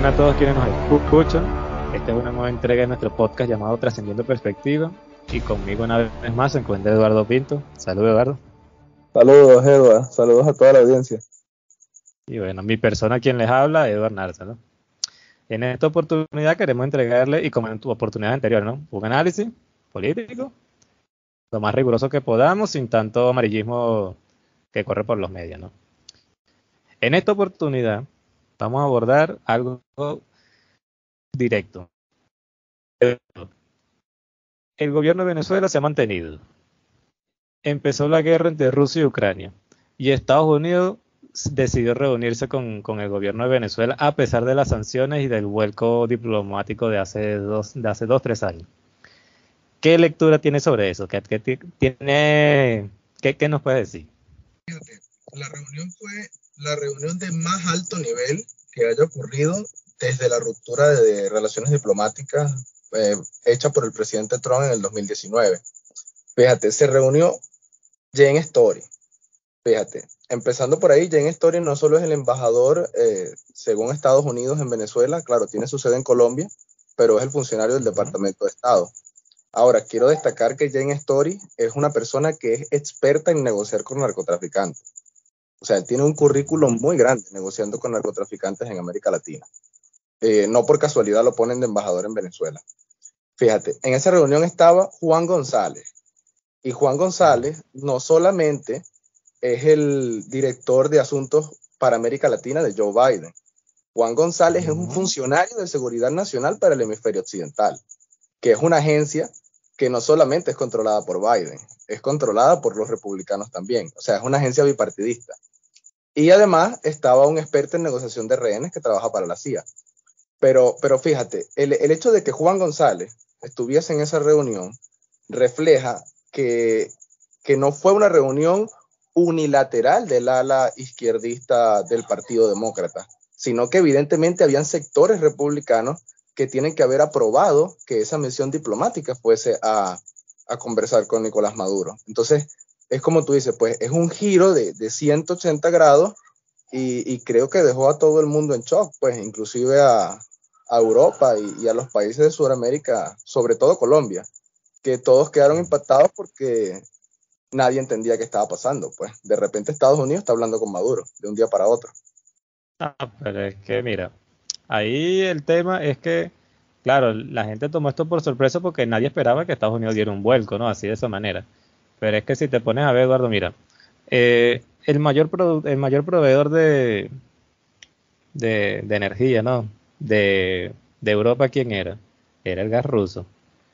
buena a todos quienes nos escuchan. Esta es una nueva entrega de nuestro podcast llamado Trascendiendo Perspectivas. Y conmigo una vez más se encuentra Eduardo Pinto. Saludos, Eduardo. Saludos, Edward. Saludos a toda la audiencia. Y bueno, mi persona quien les habla, Edwars Narza, ¿no? En esta oportunidad queremos entregarle, y como en tu oportunidad anterior, ¿no?, un análisis político lo más riguroso que podamos, sin tanto amarillismo que corre por los medios, ¿no? En esta oportunidad vamos a abordar algo directo. El gobierno de Venezuela se ha mantenido. Empezó la guerra entre Rusia y Ucrania, y Estados Unidos decidió reunirse con el gobierno de Venezuela a pesar de las sanciones y del vuelco diplomático de hace dos, tres años. ¿Qué lectura tiene sobre eso? ¿Qué nos puede decir? Fíjate, la reunión fue la reunión de más alto nivel que haya ocurrido desde la ruptura de relaciones diplomáticas hecha por el presidente Trump en el 2019. Fíjate, se reunió Jane Story. Fíjate, empezando por ahí, Jane Story no solo es el embajador, según Estados Unidos, en Venezuela, claro, tiene su sede en Colombia, pero es el funcionario del Departamento de Estado. Ahora, quiero destacar que Jane Story es una persona que es experta en negociar con narcotraficantes. O sea, tiene un currículum muy grande negociando con narcotraficantes en América Latina. No por casualidad lo ponen de embajador en Venezuela. Fíjate, en esa reunión estaba Juan González. Y Juan González no solamente es el director de asuntos para América Latina de Joe Biden. Juan González es un funcionario de seguridad nacional para el hemisferio occidental, que es una agencia que no solamente es controlada por Biden, es controlada por los republicanos también. O sea, es una agencia bipartidista. Y además estaba un experto en negociación de rehenes que trabaja para la CIA. Pero fíjate, el hecho de que Juan González estuviese en esa reunión refleja que no fue una reunión unilateral del ala izquierdista del Partido Demócrata, sino que evidentemente habían sectores republicanos que tienen que haber aprobado que esa misión diplomática fuese a conversar con Nicolás Maduro. Entonces, es como tú dices, pues es un giro de 180 grados y creo que dejó a todo el mundo en shock, pues inclusive a Europa y a los países de Sudamérica, sobre todo Colombia, que todos quedaron impactados porque nadie entendía qué estaba pasando. Pues de repente Estados Unidos está hablando con Maduro de un día para otro. Ah, pero es que mira, ahí el tema es que, claro, la gente tomó esto por sorpresa porque nadie esperaba que Estados Unidos diera un vuelco, ¿no? Así de esa manera. Pero es que si te pones a ver, Eduardo, mira, el mayor proveedor de energía, ¿no?, de Europa, ¿quién era? Era el gas ruso.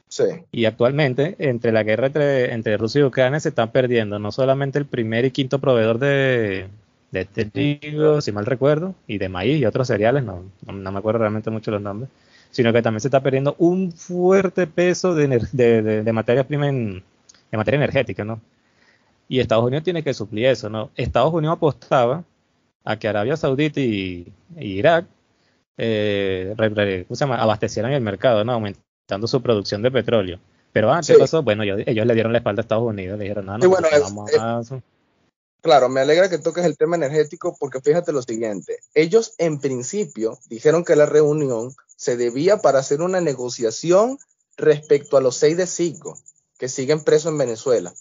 Sí. Y actualmente, entre la guerra entre Rusia y Ucrania, se están perdiendo no solamente el primer y quinto proveedor de trigo, si mal recuerdo, y de maíz y otros cereales, no me acuerdo realmente mucho los nombres, sino que también se está perdiendo un fuerte peso de materias primas, de materia energética, ¿no? Y Estados Unidos tiene que suplir eso, ¿no? Estados Unidos apostaba a que Arabia Saudita y Irak abastecieran el mercado, ¿no?, aumentando su producción de petróleo. Pero antes de eso, bueno, ellos le dieron la espalda a Estados Unidos, le dijeron, Claro, me alegra que toques el tema energético porque fíjate lo siguiente. Ellos en principio dijeron que la reunión se debía para hacer una negociación respecto a los 6 de 5 que siguen presos en Venezuela.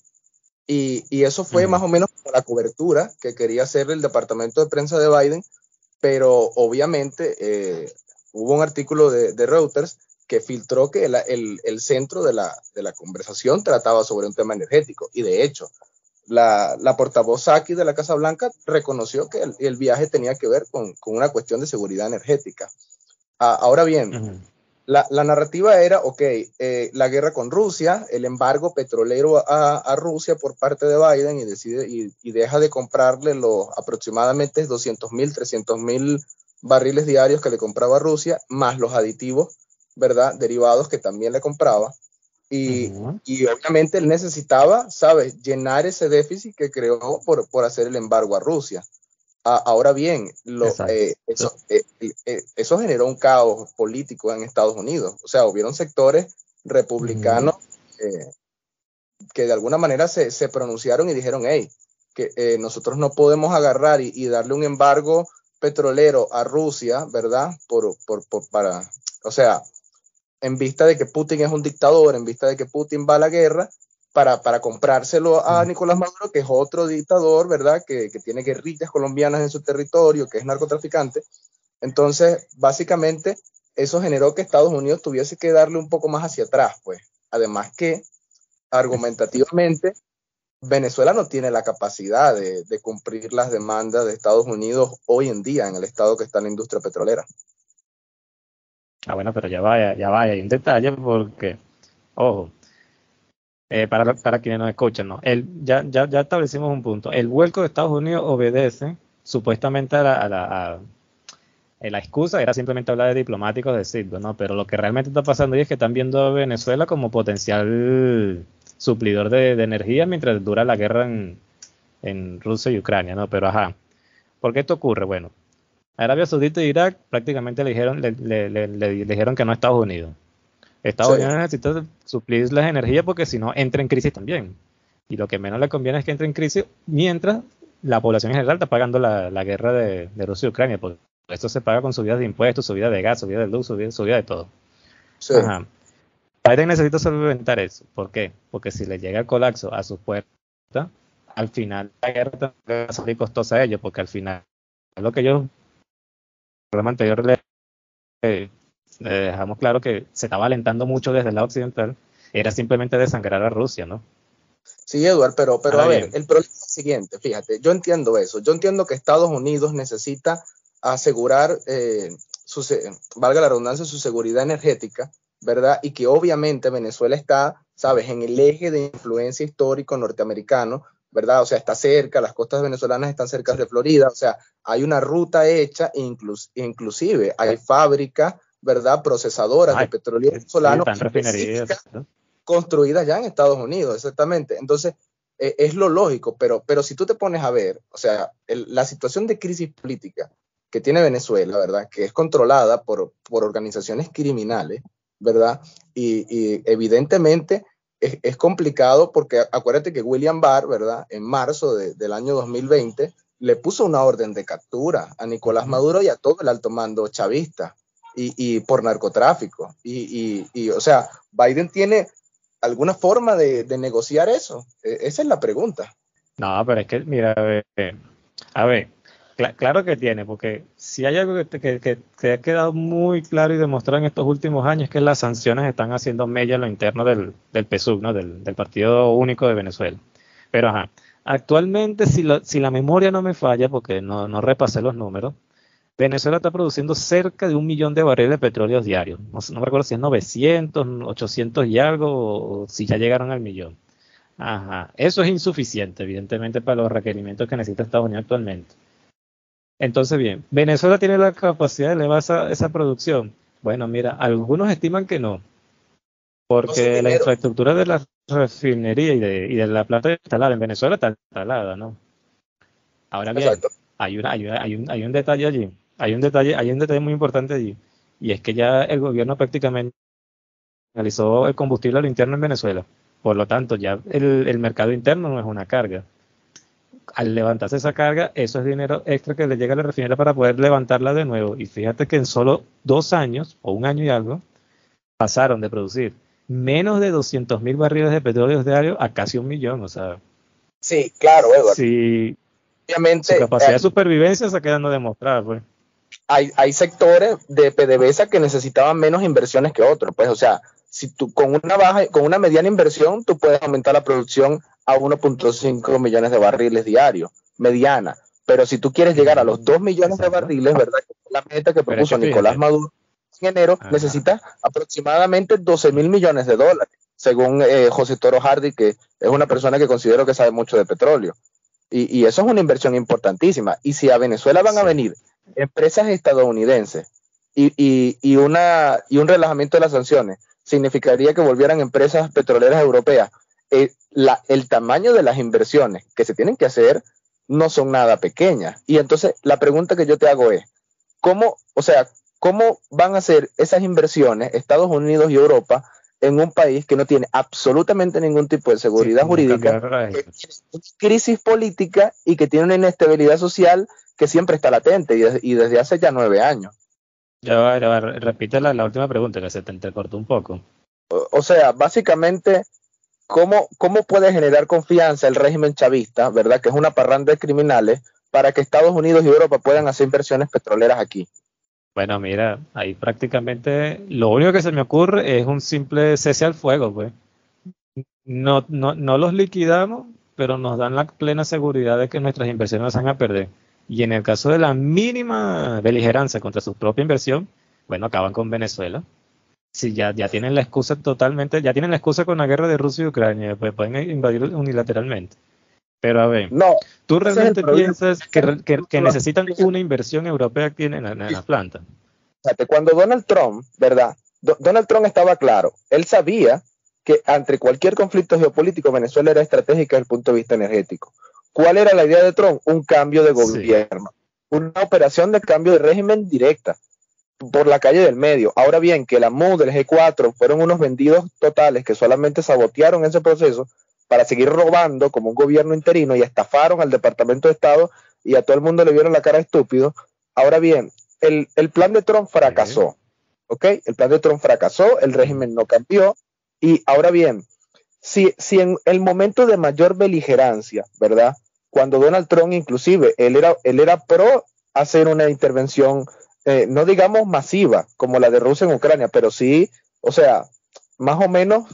Y eso fue más o menos la cobertura que quería hacer el departamento de prensa de Biden, pero obviamente hubo un artículo de Reuters que filtró que el centro de la conversación trataba sobre un tema energético. Y de hecho, La portavoz Psaki de la Casa Blanca reconoció que el viaje tenía que ver con una cuestión de seguridad energética. Ahora bien, la narrativa era, la guerra con Rusia, el embargo petrolero a Rusia por parte de Biden y deja de comprarle los aproximadamente 200,000, 300,000 barriles diarios que le compraba Rusia, más los aditivos, ¿verdad?, derivados que también le compraba. Y obviamente él necesitaba, ¿sabes?, llenar ese déficit que creó por hacer el embargo a Rusia. Ahora bien, eso generó un caos político en Estados Unidos. O sea, hubieron sectores republicanos que de alguna manera se pronunciaron y dijeron, hey, que nosotros no podemos agarrar y darle un embargo petrolero a Rusia, ¿verdad? O sea, en vista de que Putin es un dictador, en vista de que Putin va a la guerra, para comprárselo a Nicolás Maduro, que es otro dictador, ¿verdad? Que tiene guerrillas colombianas en su territorio, que es narcotraficante. Entonces, básicamente, eso generó que Estados Unidos tuviese que darle un poco más hacia atrás, pues. Además que, argumentativamente, Venezuela no tiene la capacidad de cumplir las demandas de Estados Unidos hoy en día en el estado que está la industria petrolera. Ah, bueno, pero ya vaya, hay un detalle porque, ojo, para quienes nos escuchan, ¿no? Ya establecimos un punto. El vuelco de Estados Unidos obedece supuestamente a la excusa, era simplemente hablar de diplomáticos de sitio, ¿no? Pero lo que realmente está pasando ahí es que están viendo a Venezuela como potencial suplidor de energía mientras dura la guerra en Rusia y Ucrania, ¿no? Pero ajá, ¿por qué esto ocurre? Bueno, Arabia Saudita e Irak prácticamente le dijeron que no a Estados Unidos. Estados Unidos necesita suplir las energías porque si no entra en crisis también. Y lo que menos le conviene es que entre en crisis mientras la población en general está pagando la guerra de Rusia y Ucrania. Porque esto se paga con subidas de impuestos, subidas de gas, subidas de luz, subidas de todo. Sí. Ajá. Biden necesita solventar eso. ¿Por qué? Porque si le llega el colapso a sus puertas, al final la guerra va a salir costosa a ellos, porque al final lo que yo en el programa anterior le dejamos claro que se estaba alentando mucho desde el lado occidental, era simplemente desangrar a Rusia, ¿no? Sí, Eduardo, pero a ver, el problema es el siguiente, fíjate, yo entiendo eso, yo entiendo que Estados Unidos necesita asegurar, valga la redundancia, su seguridad energética, ¿verdad? Y que obviamente Venezuela está, sabes, en el eje de influencia histórico norteamericano, ¿verdad? O sea, está cerca, las costas venezolanas están cerca de Florida, o sea, hay una ruta hecha, inclusive hay fábricas, ¿verdad? Procesadoras de petróleo venezolano, ¿no? Construidas ya en Estados Unidos, exactamente. Entonces, es lo lógico, pero si tú te pones a ver, o sea, la situación de crisis política que tiene Venezuela, ¿verdad? Que es controlada por organizaciones criminales, ¿verdad? Y evidentemente es complicado porque acuérdate que William Barr, ¿verdad? En marzo del año 2020 le puso una orden de captura a Nicolás Maduro y a todo el alto mando chavista y por narcotráfico. Y o sea, ¿Biden tiene alguna forma de negociar eso? Esa es la pregunta. No, pero es que, mira, a ver. Claro que tiene, porque si hay algo que ha quedado muy claro y demostrado en estos últimos años es que las sanciones están haciendo mella en lo interno del PSUV, ¿no? del Partido Único de Venezuela. Pero ajá, actualmente, si la memoria no me falla, porque no repasé los números, Venezuela está produciendo cerca de 1 millón de barriles de petróleo diarios. No me acuerdo si es 900, 800 y algo, o si ya llegaron al 1 millón. Ajá, eso es insuficiente, evidentemente, para los requerimientos que necesita Estados Unidos actualmente. Entonces, bien, ¿Venezuela tiene la capacidad de elevar esa producción? Bueno, mira, algunos estiman que no, porque la infraestructura de la refinería y de la planta instalada en Venezuela está instalada, ¿no? Ahora bien, hay un detalle allí, hay un detalle muy importante allí, y es que ya el gobierno prácticamente realizó el combustible a lo interno en Venezuela, por lo tanto ya el mercado interno no es una carga. Al levantarse esa carga, eso es dinero extra que le llega a la refinería para poder levantarla de nuevo. Y fíjate que en solo 2 años, o 1 año y algo, pasaron de producir menos de 200.000 barriles de petróleo diario a casi 1 millón, o sea. Sí, claro, Eduardo. Sí, obviamente. Su capacidad de supervivencia se queda no demostrada, pues. Hay sectores de PDVSA que necesitaban menos inversiones que otros, pues, o sea, si tú con una mediana inversión, tú puedes aumentar la producción a 1.5 millones de barriles diarios, mediana. Pero si tú quieres llegar a los 2 millones de barriles, ¿verdad? Que es la meta que propuso Nicolás Maduro en enero, necesitas aproximadamente 12.000 millones de dólares, según José Toro Hardy, que es una persona que considero que sabe mucho de petróleo. Y eso es una inversión importantísima. Y si a Venezuela van a venir empresas estadounidenses y un relajamiento de las sanciones, significaría que volvieran empresas petroleras europeas. El tamaño de las inversiones que se tienen que hacer no son nada pequeñas. Y entonces la pregunta que yo te hago es, ¿cómo van a hacer esas inversiones Estados Unidos y Europa en un país que no tiene absolutamente ningún tipo de seguridad jurídica, que tiene crisis política y que tiene una inestabilidad social que siempre está latente y desde hace ya 9 años. Ya va, repite la última pregunta que se te intercortó un poco. O sea, básicamente, ¿cómo puede generar confianza el régimen chavista, verdad, que es una parranda de criminales, para que Estados Unidos y Europa puedan hacer inversiones petroleras aquí? Bueno, mira, ahí prácticamente lo único que se me ocurre es un simple cese al fuego, pues. No los liquidamos, pero nos dan la plena seguridad de que nuestras inversiones las van a perder. Y en el caso de la mínima beligerancia contra su propia inversión, bueno, acaban con Venezuela. Si ya tienen la excusa totalmente, ya tienen la excusa con la guerra de Rusia y Ucrania, pues pueden invadir unilateralmente. Pero a ver, no, ¿tú realmente piensas que necesitan una inversión europea aquí en la planta? Fíjate, cuando Donald Trump, ¿verdad? Donald Trump estaba claro, él sabía que ante cualquier conflicto geopolítico Venezuela era estratégica desde el punto de vista energético. ¿Cuál era la idea de Trump? Un cambio de gobierno, sí. Una operación de cambio de régimen directa por la calle del medio. Ahora bien, que la MUD, el G4 fueron unos vendidos totales que solamente sabotearon ese proceso para seguir robando como un gobierno interino y estafaron al Departamento de Estado y a todo el mundo le vieron la cara de estúpido. Ahora bien, el plan de Trump fracasó, ¿ok? El plan de Trump fracasó, el régimen no cambió y ahora bien, si en el momento de mayor beligerancia, ¿verdad? Cuando Donald Trump inclusive, él era pro hacer una intervención, no digamos masiva, como la de Rusia en Ucrania, pero sí, o sea, más o menos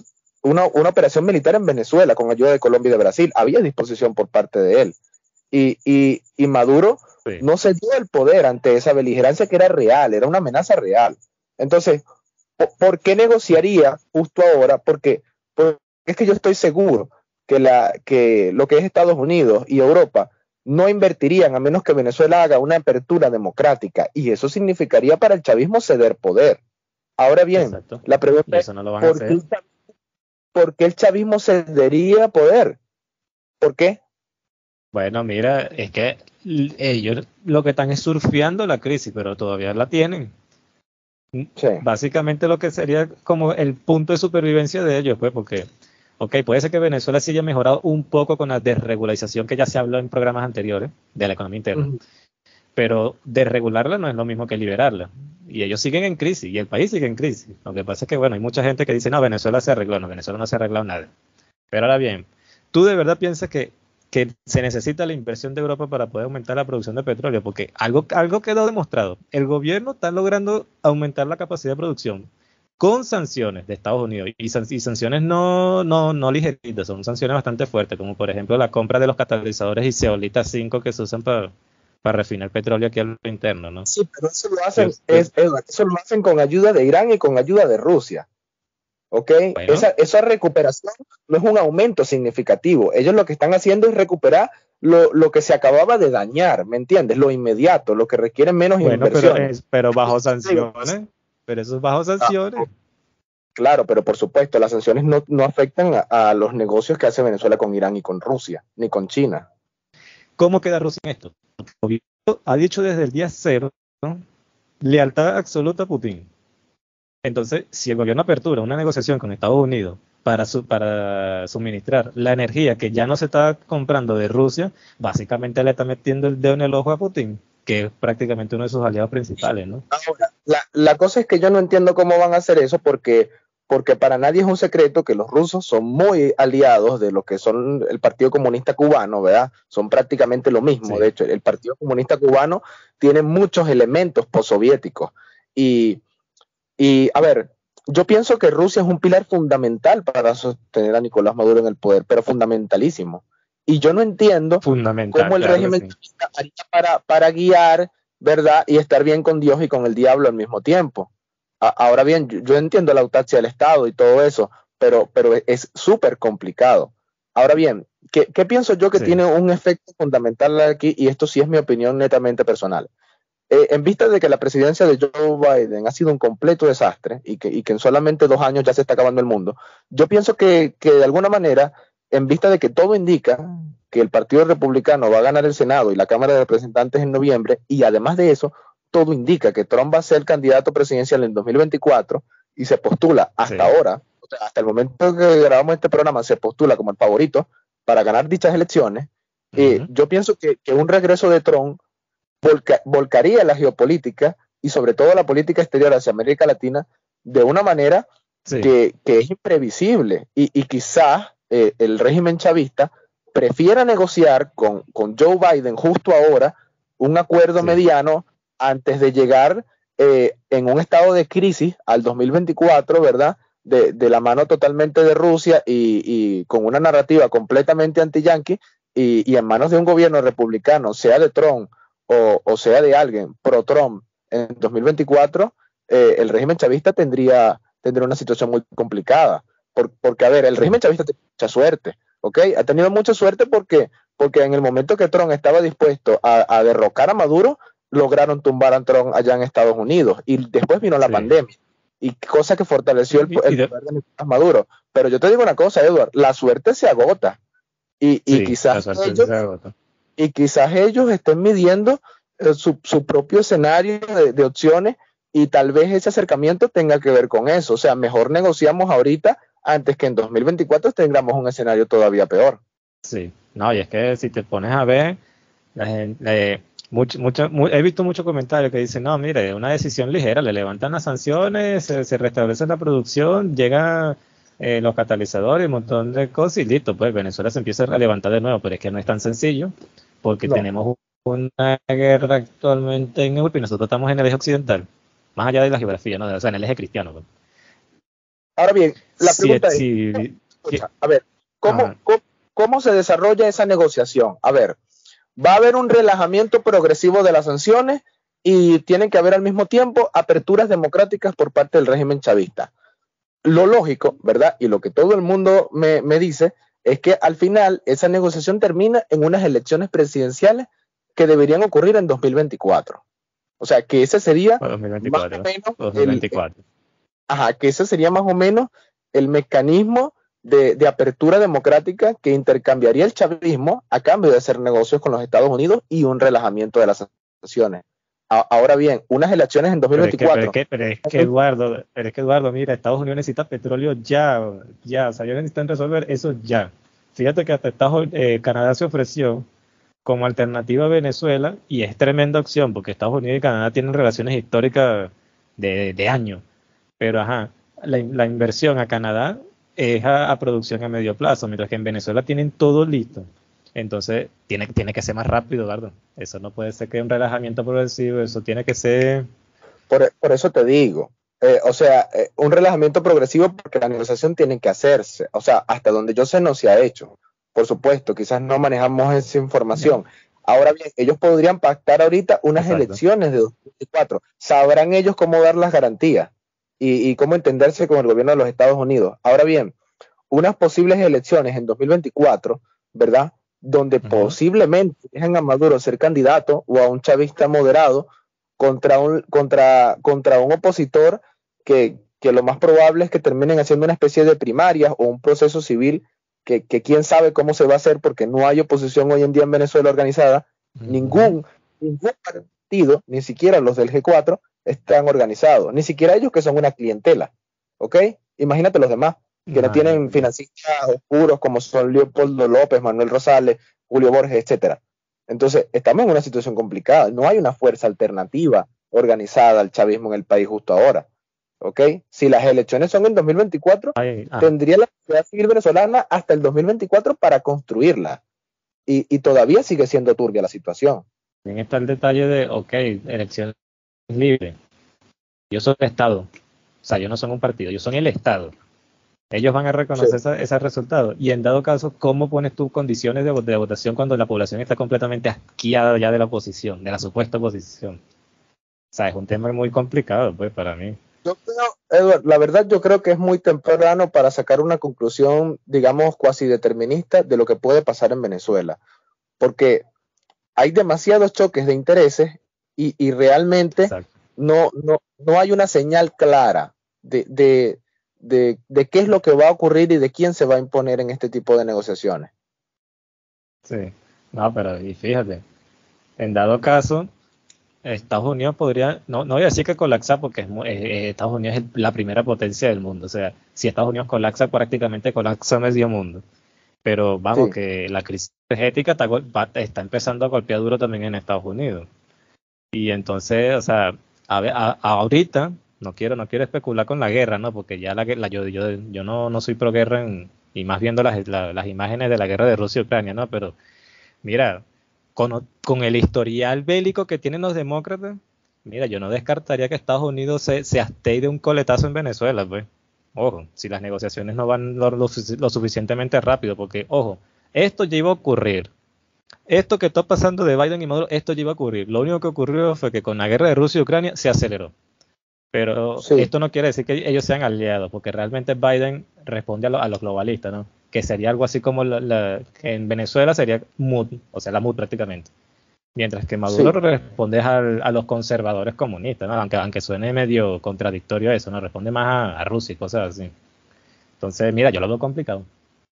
una operación militar en Venezuela con ayuda de Colombia y de Brasil, había disposición por parte de él y Maduro sí. No cedió el poder ante esa beligerancia que era real, era una amenaza real. Entonces, ¿por qué negociaría justo ahora? Porque es que yo estoy seguro que lo que es Estados Unidos y Europa no invertirían a menos que Venezuela haga una apertura democrática y eso significaría para el chavismo ceder poder. Ahora bien, exacto. La pregunta es no ¿por qué el chavismo cedería poder? ¿Por qué? Bueno, mira, es que ellos lo que están es surfeando la crisis, pero todavía la tienen. Sí. Básicamente lo que sería como el punto de supervivencia de ellos, pues, porque, ok, puede ser que Venezuela sí haya mejorado un poco con la desregularización que ya se habló en programas anteriores de la economía interna, uh-huh. Pero desregularla no es lo mismo que liberarla. Y ellos siguen en crisis, y el país sigue en crisis. Lo que pasa es que, bueno, hay mucha gente que dice, no, Venezuela se arregló. No, Venezuela no se ha arreglado nada. Pero ahora bien, ¿tú de verdad piensas que se necesita la inversión de Europa para poder aumentar la producción de petróleo? Porque algo quedó demostrado. El gobierno está logrando aumentar la capacidad de producción con sanciones de Estados Unidos. Y sanciones no ligeritas, son sanciones bastante fuertes, como por ejemplo la compra de los catalizadores y zeolitas 5 que se usan para refinar petróleo aquí a lo interno, ¿no? Sí, pero eso lo hacen, eso lo hacen con ayuda de Irán y con ayuda de Rusia, ¿ok? Bueno. Esa recuperación no es un aumento significativo. Ellos lo que están haciendo es recuperar lo que se acababa de dañar, ¿me entiendes? Lo inmediato, lo que requiere menos inversión. Pero bajo sanciones, pero eso es bajo sanciones. Claro, pero por supuesto, las sanciones no afectan a los negocios que hace Venezuela con Irán y con Rusia, ni con China. ¿Cómo queda Rusia en esto? Ha dicho desde el día cero, ¿no? Lealtad absoluta a Putin. Entonces, si el gobierno apertura una negociación con Estados Unidos para suministrar la energía que ya no se está comprando de Rusia, básicamente le está metiendo el dedo en el ojo a Putin, que es prácticamente uno de sus aliados principales, ¿no? Ahora, la cosa es que yo no entiendo cómo van a hacer eso porque para nadie es un secreto que los rusos son muy aliados de lo que son el Partido Comunista Cubano, ¿verdad? Son prácticamente lo mismo. Sí. De hecho, el Partido Comunista Cubano tiene muchos elementos postsoviéticos. Y, a ver, yo pienso que Rusia es un pilar fundamental para sostener a Nicolás Maduro en el poder, pero fundamentalísimo. Y yo no entiendo cómo el régimen haría para guiar, ¿verdad? Y estar bien con Dios y con el diablo al mismo tiempo. Ahora bien, yo entiendo la autarquía del Estado y todo eso, pero es súper complicado. Ahora bien, ¿qué pienso yo que sí. Tiene un efecto fundamental aquí? Y esto sí es mi opinión netamente personal. En vista de que la presidencia de Joe Biden ha sido un completo desastre y que en solamente 2 años ya se está acabando el mundo, yo pienso que de alguna manera, en vista de que todo indica que el Partido Republicano va a ganar el Senado y la Cámara de Representantes en noviembre, y además de eso, todo indica que Trump va a ser el candidato presidencial en 2024 y se postula hasta sí. Ahora, hasta el momento que grabamos este programa, se postula como el favorito para ganar dichas elecciones. Uh-huh. Yo pienso que un regreso de Trump volcaría la geopolítica y sobre todo la política exterior hacia América Latina de una manera que es imprevisible, y quizás el régimen chavista prefiera negociar con Joe Biden justo ahora un acuerdo mediano antes de llegar en un estado de crisis al 2024, ¿verdad? De la mano totalmente de Rusia y con una narrativa completamente anti-yanqui y en manos de un gobierno republicano, sea de Trump o sea de alguien pro-Trump en 2024, el régimen chavista tendría una situación muy complicada. Porque, a ver, el régimen chavista tiene mucha suerte, ¿ok? Ha tenido mucha suerte porque en el momento que Trump estaba dispuesto a derrocar a Maduro, lograron tumbar a Trump allá en Estados Unidos. Y después vino la pandemia, y cosa que fortaleció el poder de Nicolás Maduro. Pero yo te digo una cosa, Edward, la suerte se agota. Y quizás ellos estén midiendo su propio escenario de opciones, y tal vez ese acercamiento tenga que ver con eso. O sea, mejor negociamos ahorita antes que en 2024 tengamos un escenario todavía peor. Sí, no, y es que si te pones a ver, la gente, he visto muchos comentarios que dicen, no, mire, una decisión ligera, le levantan las sanciones, se restablece la producción, llegan los catalizadores, un montón de cosas y listo, pues Venezuela se empieza a levantar de nuevo, pero es que no es tan sencillo, porque tenemos una guerra actualmente en Europa y nosotros estamos en el eje occidental, más allá de la geografía, ¿no? O sea, en el eje cristiano, pues. Ahora bien, la pregunta es, a ver, ¿cómo se desarrolla esa negociación? A ver, va a haber un relajamiento progresivo de las sanciones y tienen que haber al mismo tiempo aperturas democráticas por parte del régimen chavista. Lo lógico, ¿verdad? Y lo que todo el mundo me dice es que al final esa negociación termina en unas elecciones presidenciales que deberían ocurrir en 2024. O sea, que ese sería 2024, más o menos 2024. Que ese sería más o menos el mecanismo de apertura democrática que intercambiaría el chavismo a cambio de hacer negocios con los Estados Unidos y un relajamiento de las sanciones. Ahora bien, unas elecciones en 2024. Pero es que Eduardo, mira, Estados Unidos necesita petróleo ya, o sea, ellos necesitan resolver eso ya. Fíjate que hasta Canadá se ofreció como alternativa a Venezuela y es tremenda opción porque Estados Unidos y Canadá tienen relaciones históricas de años. Pero la inversión a Canadá es a producción a medio plazo, mientras que en Venezuela tienen todo listo. Entonces, tiene que ser más rápido, Eduardo. Eso no puede ser que un relajamiento progresivo, eso tiene que ser... Por eso te digo, un relajamiento progresivo porque la negociación tiene que hacerse. O sea, hasta donde yo sé no se ha hecho. Por supuesto, quizás no manejamos esa información. No. Ahora bien, ellos podrían pactar ahorita unas elecciones de 2024. ¿Sabrán ellos cómo dar las garantías? Y cómo entenderse con el gobierno de los Estados Unidos. Ahora bien, unas posibles elecciones en 2024, ¿verdad? Donde posiblemente dejen a Maduro ser candidato o a un chavista moderado contra un opositor que lo más probable es que terminen haciendo una especie de primarias o un proceso civil que quién sabe cómo se va a hacer porque no hay oposición hoy en día en Venezuela organizada. Ningún partido, ni siquiera los del G4, están organizados, ni siquiera ellos que son una clientela, ¿ok? Imagínate los demás, que no tienen financistas oscuros como son Leopoldo López, Manuel Rosales, Julio Borges, etcétera. Entonces, estamos en una situación complicada, no hay una fuerza alternativa organizada al chavismo en el país justo ahora, ¿ok? Si las elecciones son en 2024, tendría la sociedad civil venezolana hasta el 2024 para construirla, y todavía sigue siendo turbia la situación. Bien está el detalle de, elecciones libre. Yo soy el Estado, o sea, yo no soy un partido, yo soy el Estado. Ellos van a reconocer esos resultados. Y en dado caso, ¿cómo pones tú condiciones de votación cuando la población está completamente asqueada ya de la oposición, de la supuesta oposición? O sea, es un tema muy complicado, pues, para mí. Yo creo, Eduardo, la verdad, yo creo que es muy temprano para sacar una conclusión, digamos, cuasi determinista de lo que puede pasar en Venezuela, porque hay demasiados choques de intereses. Y realmente no hay una señal clara de qué es lo que va a ocurrir y de quién se va a imponer en este tipo de negociaciones. Sí, no, pero y fíjate, en dado caso, Estados Unidos podría, no voy a decir que colapsa porque Estados Unidos es la primera potencia del mundo, o sea, si Estados Unidos colapsa, prácticamente colapsa medio mundo. Pero vamos, que la crisis energética está empezando a golpear duro también en Estados Unidos. Y entonces, o sea, ahorita, no quiero especular con la guerra, ¿no? Porque ya yo no soy pro guerra, y más viendo las imágenes de la guerra de Rusia y Ucrania, ¿no? Pero mira, con el historial bélico que tienen los demócratas, mira, yo no descartaría que Estados Unidos se astee de un coletazo en Venezuela, pues. Ojo, si las negociaciones no van lo suficientemente rápido, porque, ojo, esto ya iba a ocurrir. Esto que está pasando de Biden y Maduro, esto ya iba a ocurrir. Lo único que ocurrió fue que con la guerra de Rusia y Ucrania se aceleró. Pero Esto no quiere decir que ellos sean aliados, porque realmente Biden responde a los globalistas, ¿no? Que sería algo así como en Venezuela sería MUD, o sea, la MUD prácticamente. Mientras que Maduro responde a los conservadores comunistas, ¿no? Aunque suene medio contradictorio eso, ¿no? Responde más a Rusia y cosas así. Entonces, mira, yo lo veo complicado.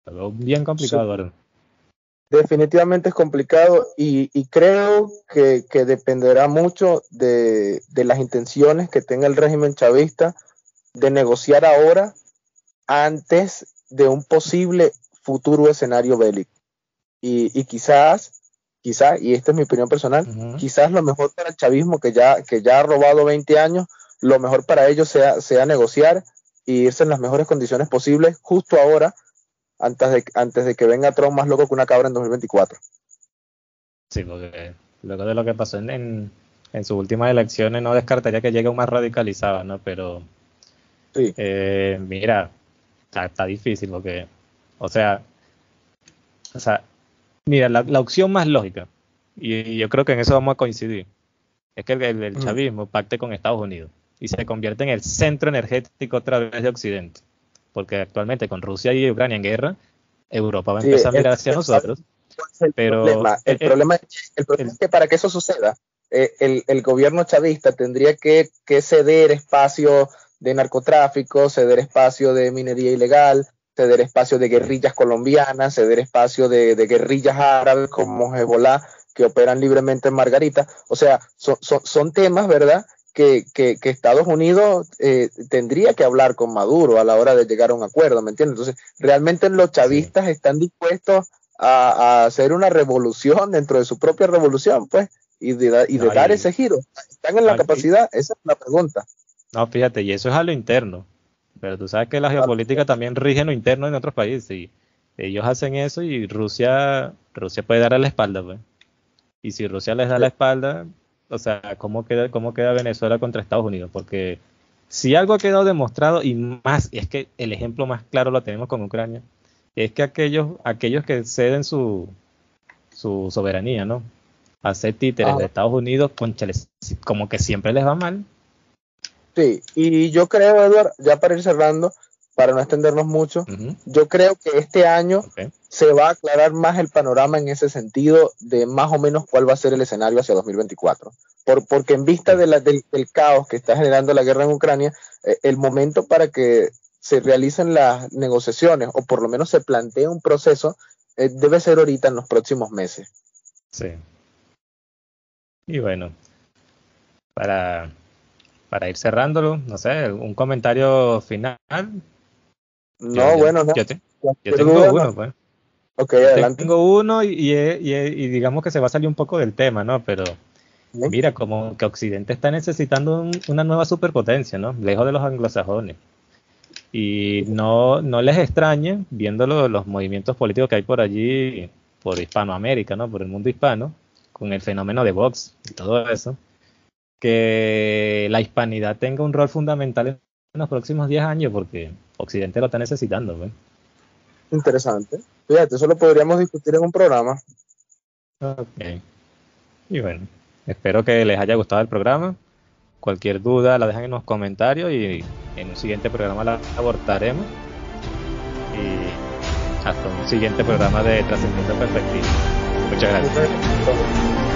Lo veo bien complicado, Eduardo. Definitivamente es complicado y creo que dependerá mucho de las intenciones que tenga el régimen chavista de negociar ahora antes de un posible futuro escenario bélico. Y quizás, y esta es mi opinión personal, quizás lo mejor para el chavismo que ya ha robado 20 años, lo mejor para ellos sea negociar e irse en las mejores condiciones posibles justo ahora, antes de que venga Trump más loco que una cabra en 2024. Sí, porque luego de lo que pasó en sus últimas elecciones no descartaría que llegue un más radicalizado, ¿no? Pero sí. Mira, está difícil porque, o sea, mira, la opción más lógica, y yo creo que en eso vamos a coincidir, es que el chavismo pacte con Estados Unidos y se convierte en el centro energético otra vez de Occidente. Porque actualmente con Rusia y Ucrania en guerra, Europa va a empezar a mirar hacia nosotros. El problema es que para que eso suceda, el gobierno chavista tendría que ceder espacio de narcotráfico, ceder espacio de minería ilegal, ceder espacio de guerrillas colombianas, ceder espacio de guerrillas árabes como Hezbolá, que operan libremente en Margarita. O sea, son temas, ¿verdad?, que Estados Unidos tendría que hablar con Maduro a la hora de llegar a un acuerdo, ¿me entiendes? Entonces, realmente los chavistas están dispuestos a hacer una revolución dentro de su propia revolución, pues, y de dar ese giro. ¿Están en la capacidad? Esa es la pregunta. No, fíjate, y eso es a lo interno. Pero tú sabes que la geopolítica también rige en lo interno en otros países. Y ellos hacen eso y Rusia puede darle la espalda, pues. Y si Rusia les da la espalda, o sea, ¿cómo queda Venezuela contra Estados Unidos? Porque si algo ha quedado demostrado, y es que el ejemplo más claro lo tenemos con Ucrania, es que aquellos que ceden su soberanía, ¿no?, a ser títeres de Estados Unidos, como que siempre les va mal. Sí, y yo creo, Edward, ya para ir cerrando, para no extendernos mucho, yo creo que este año se va a aclarar más el panorama en ese sentido de más o menos cuál va a ser el escenario hacia 2024. Porque en vista del caos que está generando la guerra en Ucrania, el momento para que se realicen las negociaciones, o por lo menos se plantee un proceso, debe ser ahorita en los próximos meses. Sí. Y bueno, para ir cerrándolo, no sé, un comentario final. Yo tengo uno, pues. Okay, adelante. Tengo uno y digamos que se va a salir un poco del tema, ¿no? Pero mira, como que Occidente está necesitando una nueva superpotencia, ¿no? Lejos de los anglosajones. Y no les extrañe, viendo los movimientos políticos que hay por allí, por Hispanoamérica, ¿no? Por el mundo hispano, con el fenómeno de Vox y todo eso, que la hispanidad tenga un rol fundamental en los próximos 10 años, porque Occidente lo está necesitando, ¿ve? Interesante. Fíjate, eso lo podríamos discutir en un programa. Ok. Y bueno, espero que les haya gustado el programa. Cualquier duda la dejan en los comentarios y en un siguiente programa la abordaremos. Y hasta un siguiente programa de Trascendiendo Perspectivas. Muchas gracias.